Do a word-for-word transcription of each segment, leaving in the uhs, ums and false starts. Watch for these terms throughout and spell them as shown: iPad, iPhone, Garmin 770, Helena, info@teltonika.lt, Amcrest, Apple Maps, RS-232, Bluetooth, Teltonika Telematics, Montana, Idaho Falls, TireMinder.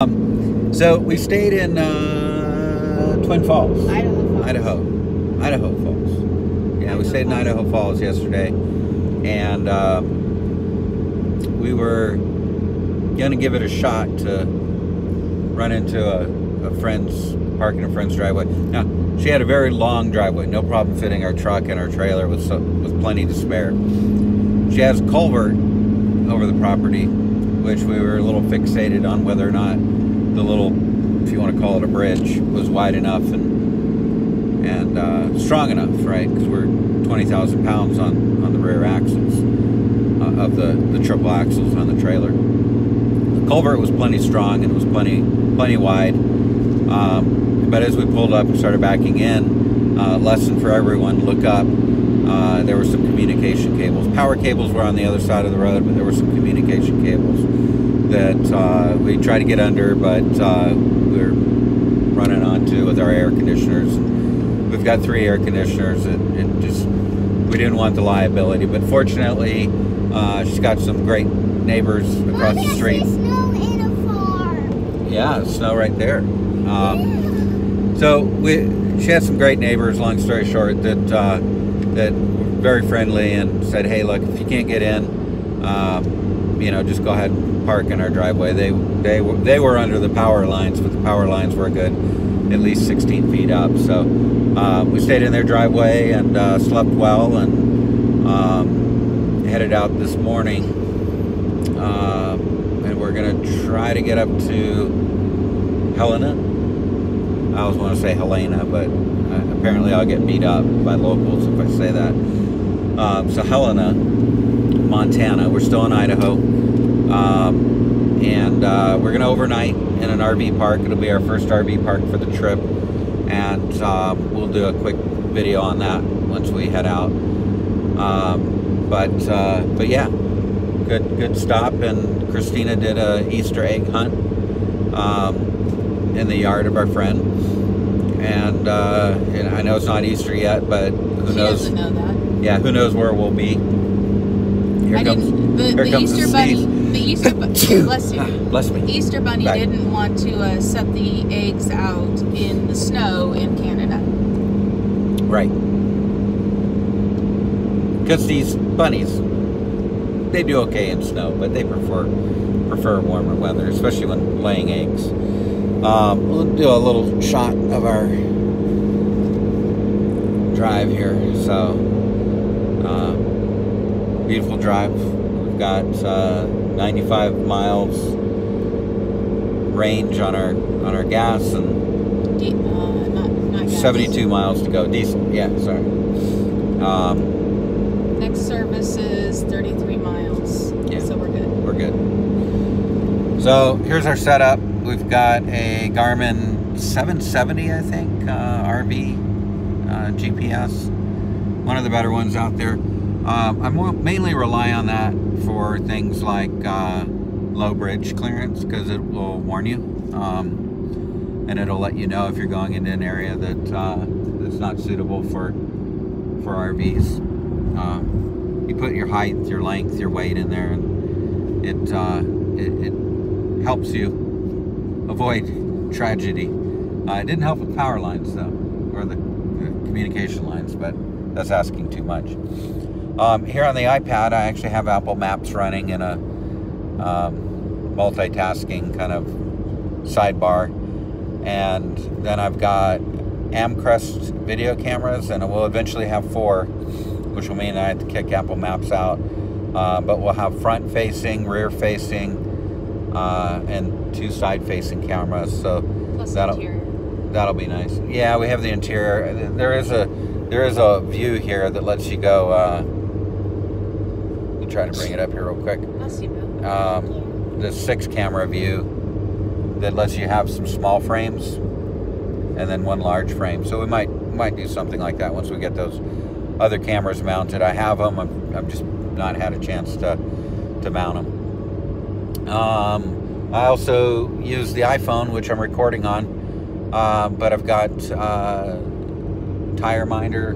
Um, so we stayed in uh, Twin Falls, Idaho Falls. Idaho, Idaho Falls. Yeah, Idaho we stayed Falls. in Idaho Falls yesterday, and um, we were gonna give it a shot to run into a, a friend's parking a friend's driveway. Now she had a very long driveway, no problem fitting our truck and our trailer with so, with plenty to spare. She has a culvert over the property, which we were a little fixated on whether or not the little, if you want to call it a bridge, was wide enough and and uh, strong enough, right? Because we're twenty thousand pounds on, on the rear axles, uh, of the, the triple axles on the trailer. The culvert was plenty strong and it was plenty, plenty wide. Um, but as we pulled up and started backing in, uh, lesson for everyone, look up. Uh, there were some communication cables. Power cables were on the other side of the road, but there were some communication cables that uh, we tried to get under, but uh, we were running onto with our air conditioners. We've got three air conditioners. It, it just, we didn't want the liability, but fortunately, uh, she's got some great neighbors across Mommy, the street. Snow in a farm. Yeah, snow right there. Um, yeah. So we, she had some great neighbors. Long story short, that. Uh, that were very friendly and said, hey, look, if you can't get in, um, you know, just go ahead and park in our driveway. They they were, they were under the power lines, but the power lines were good, at least sixteen feet up. So uh, we stayed in their driveway and uh, slept well, and um, headed out this morning. Uh, and we're going to try to get up to Helena. I always want to say Helena, but uh, apparently I'll get beat up by locals if I say that. Um, so Helena, Montana. We're still in Idaho. Um, and uh, we're going to overnight in an R V park. It'll be our first R V park for the trip. And uh, we'll do a quick video on that once we head out. Um, but uh, but yeah, good, good stop. And Christina did an Easter egg hunt. Um, in the yard of our friend, and uh, you know, I know it's not Easter yet, but who she knows? Know that. Yeah, who knows where we'll be? Here I comes the, here the comes Easter the bunny. The Easter bunny. Bless you. Bless me. Easter bunny Back. didn't want to uh, set the eggs out in the snow in Canada. Right. Because these bunnies, they do okay in snow, but they prefer prefer warmer weather, especially when laying eggs. Um, we'll do a little shot of our drive here. So, uh, beautiful drive. We've got uh, ninety-five miles range on our on our gas, and De uh, not, not gas. seventy-two miles to go. Decent, yeah. Sorry. Um, Next service is thirty-three miles, yeah. So we're good. We're good. So here's our setup. We've got a Garmin seven seventy, I think, uh, R V uh, G P S, one of the better ones out there. Um, I mainly rely on that for things like uh, low bridge clearance, because it will warn you, um, and it'll let you know if you're going into an area that uh, that's not suitable for for R Vs. Uh, you put your height, your length, your weight in there, and it uh, it, it helps you avoid tragedy. Uh, it didn't help with power lines though, or the uh, communication lines, but that's asking too much. Um, here on the iPad, I actually have Apple Maps running in a um, multitasking kind of sidebar. And then I've got Amcrest video cameras, and we'll eventually have four, which will mean I have to kick Apple Maps out. Uh, but we'll have front facing, rear facing, Uh, and two side-facing cameras, so Plus that'll that'll be nice. Yeah, we have the interior. There is a there is a view here that lets you go. Uh, let me try to bring it up here real quick. Um, the six-camera view that lets you have some small frames and then one large frame. So we might might do something like that once we get those other cameras mounted. I have them. I've, I've just not had a chance to to mount them. Um, I also use the iPhone, which I'm recording on, uh, but I've got uh, TireMinder,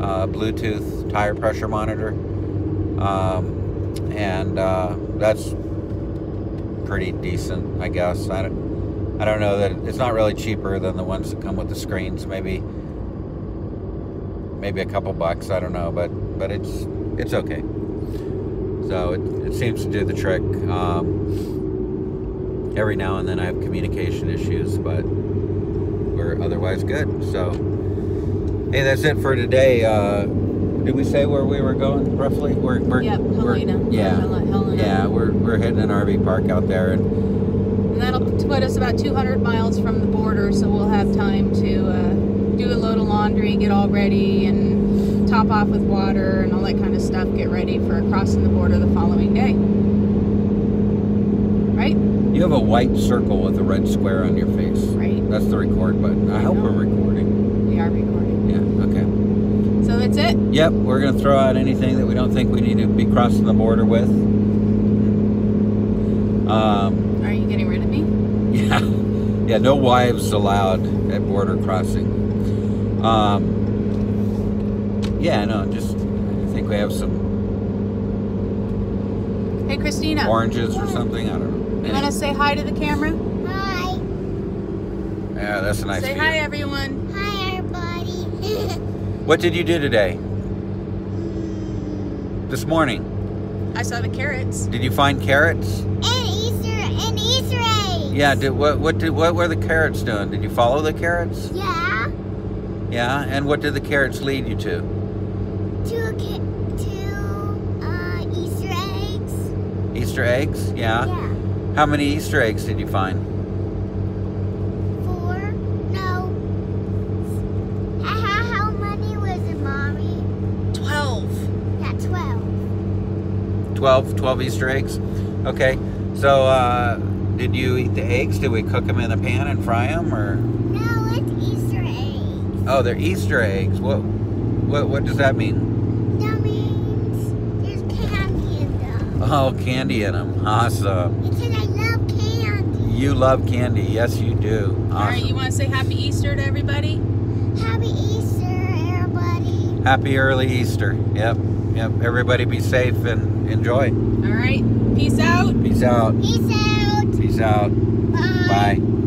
uh, Bluetooth tire pressure monitor, um, and uh, that's pretty decent, I guess. I don't, I don't know that it's not really cheaper than the ones that come with the screens. Maybe, maybe a couple bucks. I don't know, but but it's it's okay. So it, it seems to do the trick. Um, every now and then I have communication issues, but we're otherwise good. So hey, that's it for today. Uh, Did we say where we were going roughly? We're, we're, yep, Helena. We're, yeah, Helena. Yeah, we're, we're hitting an R V park out there. And, and that'll put us about two hundred miles from the border, so we'll have time to uh, do a load of laundry, get all ready, and top off with water and all that kind of stuff, get ready for crossing the border the following day. Right? You have a white circle with a red square on your face. Right. That's the record button. I, I hope know. We're recording. We are recording. Yeah, okay. So that's it? Yep, we're going to throw out anything that we don't think we need to be crossing the border with. Um, Are you getting rid of me? Yeah. Yeah, no wives allowed at border crossing. Um, yeah, no, just, I think we have some... Hey, Christina. Oranges or something, I don't know. You want to say hi to the camera? Hi. Yeah, that's a nice view. Say hi, everyone. Hi, everybody. What did you do today? This morning? I saw the carrots. Did you find carrots? And Easter and Easter eggs. Yeah. Did, what? What did? What were the carrots doing? Did you follow the carrots? Yeah. Yeah. And what did the carrots lead you to? To to uh, Easter eggs. Easter eggs? Yeah. Yeah. How many Easter eggs did you find? twelve, twelve Easter eggs. Okay, so uh, did you eat the eggs? Did we cook them in a pan and fry them, or? No, it's Easter eggs. Oh, they're Easter eggs. What, what, what does that mean? That means there's candy in them. Oh, candy in them. Awesome. Because I love candy. You love candy. Yes, you do. Awesome. All right, you want to say Happy Easter to everybody? Happy Easter, everybody. Happy early Easter. Yep. Yep, everybody be safe and enjoy. All right. Peace out. Peace out. Peace out. Peace out. Bye. Bye.